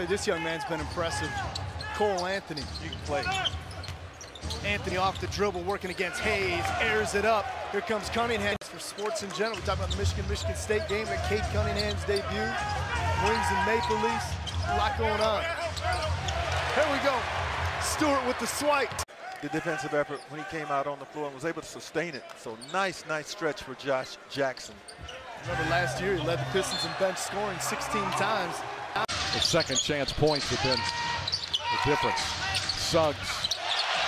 say this young man's been impressive. Cole Anthony, you can play. Anthony off the dribble, working against Hayes, airs it up. Here comes Cunningham. For sports in general, we talk about the Michigan-Michigan State game at Kate Cunningham's debut. Wings and Maple Leafs, a lot going on. Here we go. Stewart with the swipe. The defensive effort when he came out on the floor and was able to sustain it. So nice, nice stretch for Josh Jackson. Remember last year he led the Pistons in bench scoring 16 times. The second chance points have been the difference. Suggs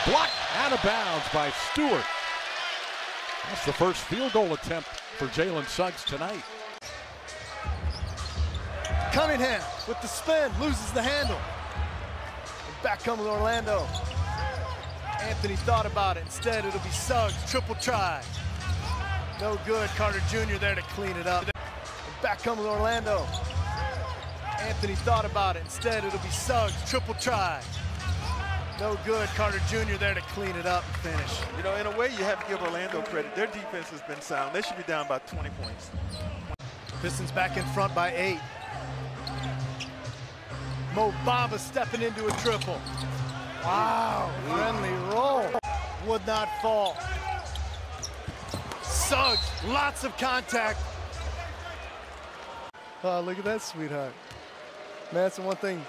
blocked out of bounds by Stewart. That's the first field goal attempt for Jalen Suggs tonight. Cunningham with the spin, loses the handle. And back comes Orlando. Anthony thought about it. Instead, it'll be Suggs, triple try. No good. Carter Jr. there to clean it up. And back comes Orlando. Anthony thought about it. Instead, it'll be Suggs, triple try. No good. Carter Jr. there to clean it up and finish. You know, in a way, you have to give Orlando credit. Their defense has been sound. They should be down by 20 points. Pistons back in front by 8. Mo Bamba stepping into a triple. Wow, friendly roll. Would not fall. Suggs, lots of contact. Oh, look at that, sweetheart. Man, that's the one thing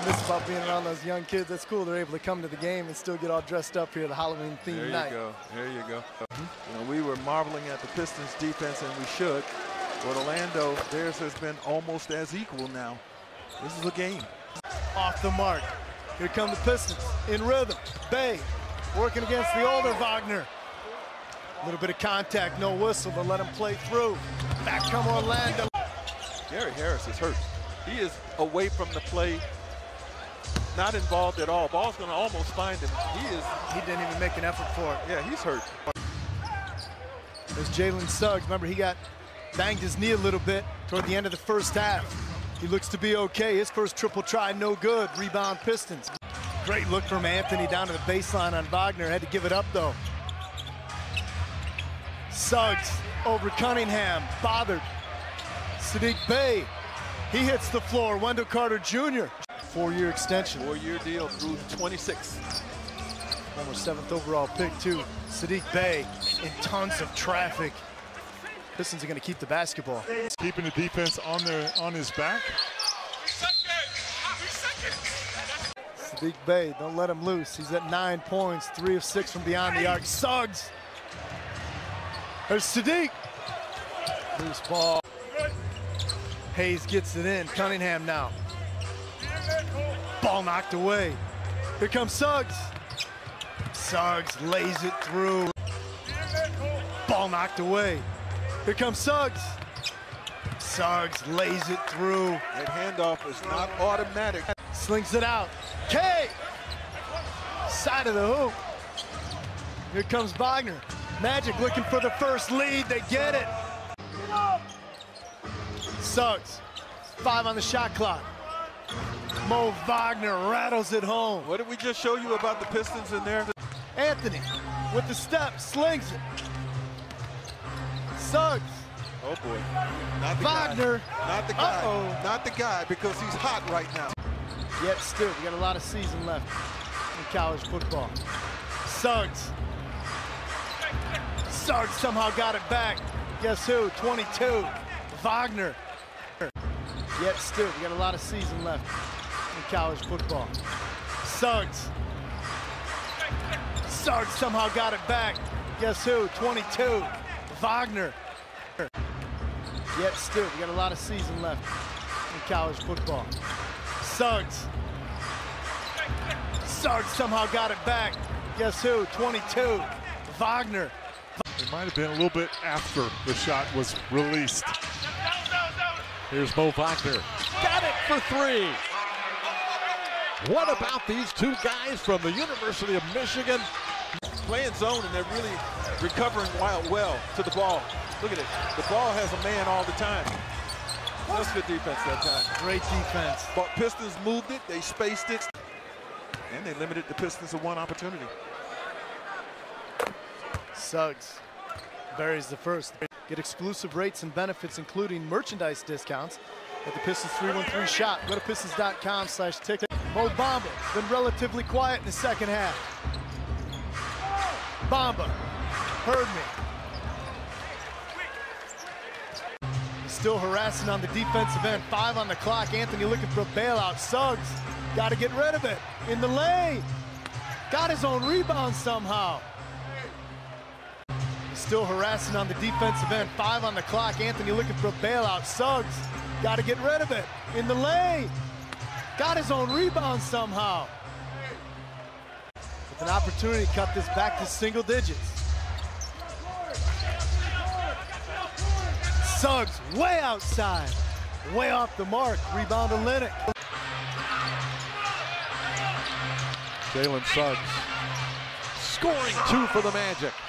I miss about being around those young kids. That's cool. They're able to come to the game and still get all dressed up here at a Halloween-themed night. There you go. There you go. You know, we were marveling at the Pistons' defense, and we should. But Orlando, theirs has been almost as equal now. This is a game. Off the mark. Here come the Pistons in rhythm. Bey working against the older Wagner. A little bit of contact, no whistle, but let him play through. Back come Orlando. Gary Harris is hurt. He is away from the play, not involved at all. Ball's going to almost find him. He didn't even make an effort for it. Yeah, he's hurt. There's Jalen Suggs. Remember, he got banged his knee a little bit toward the end of the first half. He looks to be okay. His first triple try, no good. Rebound Pistons. Great look from Anthony down to the baseline on Wagner. Had to give it up, though. Suggs over Cunningham. Bothered. Sadiq Bey. He hits the floor. Wendell Carter Jr. Four-year extension. Four-year deal through 26. Former 7th overall pick, too. Sadiq Bey in tons of traffic. Pistons are going to keep the basketball. Keeping the defense on his back. Sadiq Bey, don't let him loose. He's at 9 points, 3 of 6 from beyond the arc. Suggs. There's Sadiq. Loose ball. Hayes gets it in. Cunningham now. Ball knocked away. Here comes Suggs. Suggs lays it through. Ball knocked away. Here comes Suggs. Suggs lays it through. That handoff is not automatic. Slings it out. K. Side of the hoop. Here comes Wagner. Magic looking for the first lead. They get it. Suggs. 5 on the shot clock. Mo Wagner rattles it home. What did we just show you about the Pistons in there? Anthony with the step slings it. Suggs. Oh boy. Not the Wagner. Guy. Not the guy. Uh-oh. Not the guy, because he's hot right now. Yet still, we got a lot of season left in college football. Suggs. Suggs somehow got it back. Guess who? 22. Wagner. Yet still, we got a lot of season left in college football. Suggs. Suggs somehow got it back. Guess who? 22. Wagner. Yet still, we got a lot of season left in college football. Suggs. Suggs somehow got it back. Guess who? 22. Wagner. It might have been a little bit after the shot was released. Here's Bo Fachner. Got it for 3. What about these two guys from the University of Michigan? Playing zone, and they're really recovering well to the ball. Look at it. The ball has a man all the time. That's good defense that time. Great defense. But Pistons moved it. They spaced it. And they limited the Pistons to one opportunity. Suggs buries the first. Get exclusive rates and benefits, including merchandise discounts at the Pistons 313 shop. Go to pistons.com/ticket. Mo Bamba, been relatively quiet in the second half. Bamba, heard me. Still harassing on the defensive end. 5 on the clock. Anthony looking for a bailout. Suggs, got to get rid of it. In the lane. Got his own rebound somehow. Still harassing on the defensive end. 5 on the clock. Anthony looking for a bailout. Suggs, got to get rid of it. In the lane. Got his own rebound somehow. With an opportunity to cut this back to single digits. Suggs way outside. Way off the mark. Rebound to Lennox. Jalen Suggs scoring 2 for the Magic.